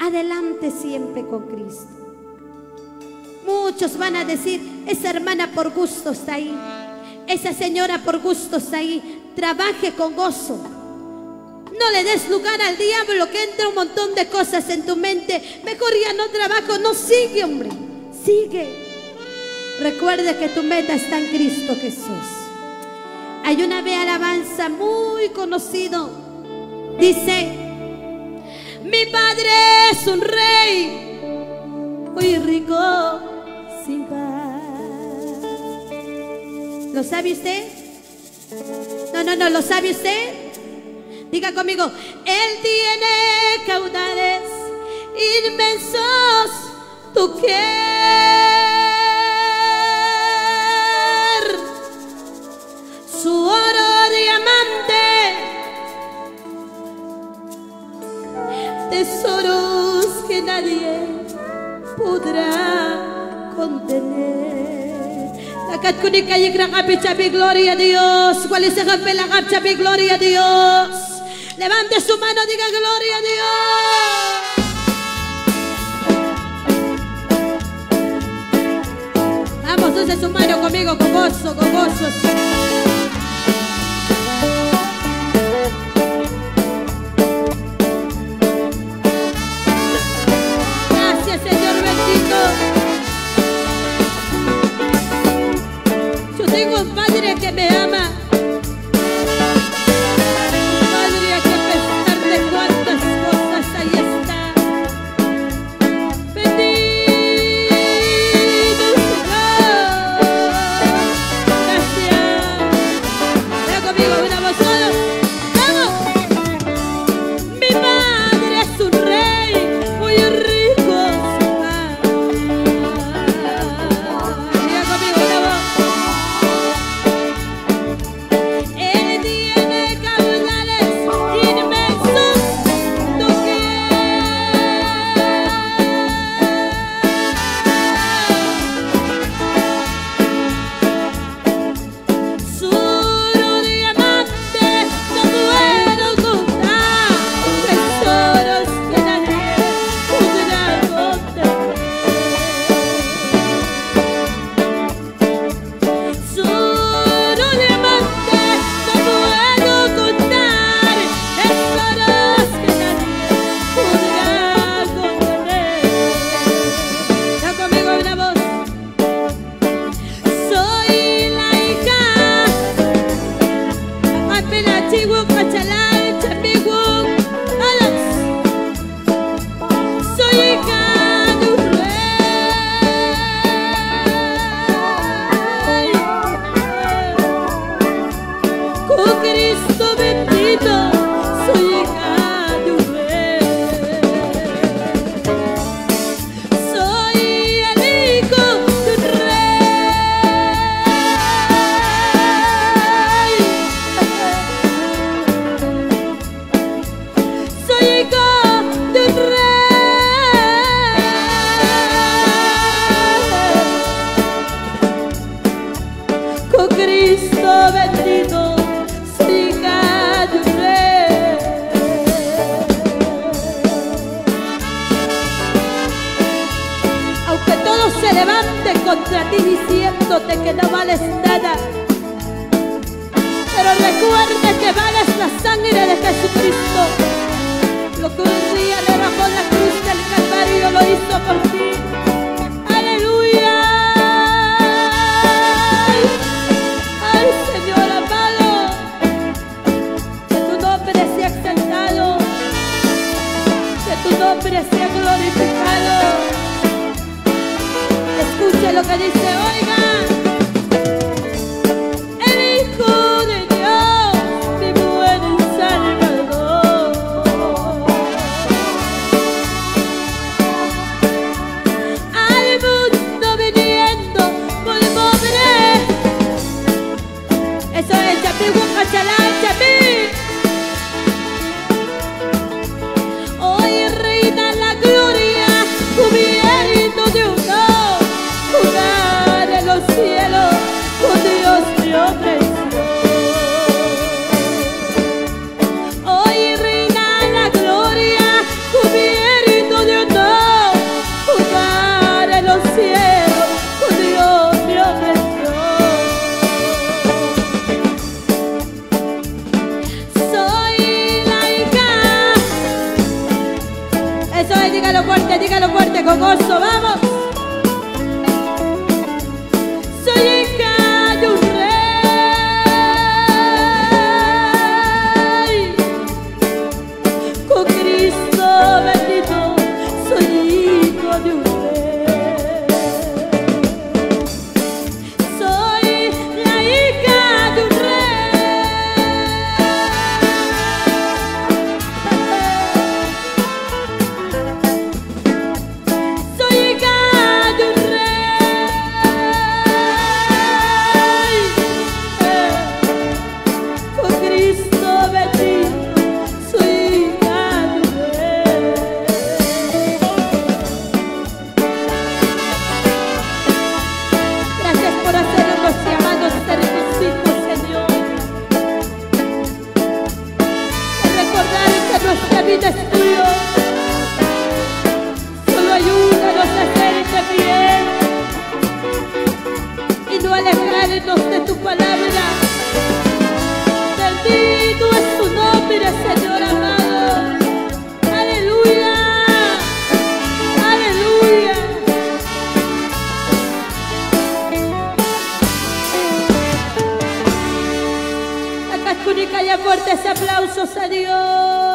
Adelante siempre con Cristo. Muchos van a decir, esa hermana por gusto está ahí, esa señora por gusto está ahí. Trabaje con gozo. No le des lugar al diablo, que entra un montón de cosas en tu mente. Mejor ya no trabajo, no, sigue, hombre, sigue. Recuerde que tu meta está en Cristo Jesús. Hay una bella alabanza muy conocido. Dice, mi Padre es un rey muy rico sin paz. ¿Lo sabe usted? No, no, no, ¿lo sabe usted? Diga conmigo, Él tiene caudales inmensos, tu querer, su oro diamante, tesoros que nadie podrá contener. Gloria a Dios. ¿Cuál es el gloria a Dios? Levante su mano, diga gloria a Dios. Vamos, dulce su mano conmigo, con gozo, con gozos. Gracias, Señor bendito. Yo tengo un Padre que me ama. Hoy reina la gloria, cubierto de honor, jugar el Eso es, dígalo fuerte, con gozo, vamos. Soy hija de un rey, con Cristo bendito, soy hijo de un rey. Soy la hija de un rey. Soy hija de un rey, con Cristo bendito, soy hija de un rey. Gracias por hacernos llamados a ser tus hijos, Señor. Y recordar que nuestra vida es tuya. Solo ayúdanos a hacerte fiel y no alejarnos de tu palabra. Bendito es tu nombre, Señor amado. Aleluya, aleluya. Acá es tu única y fuerte ese aplauso a Dios.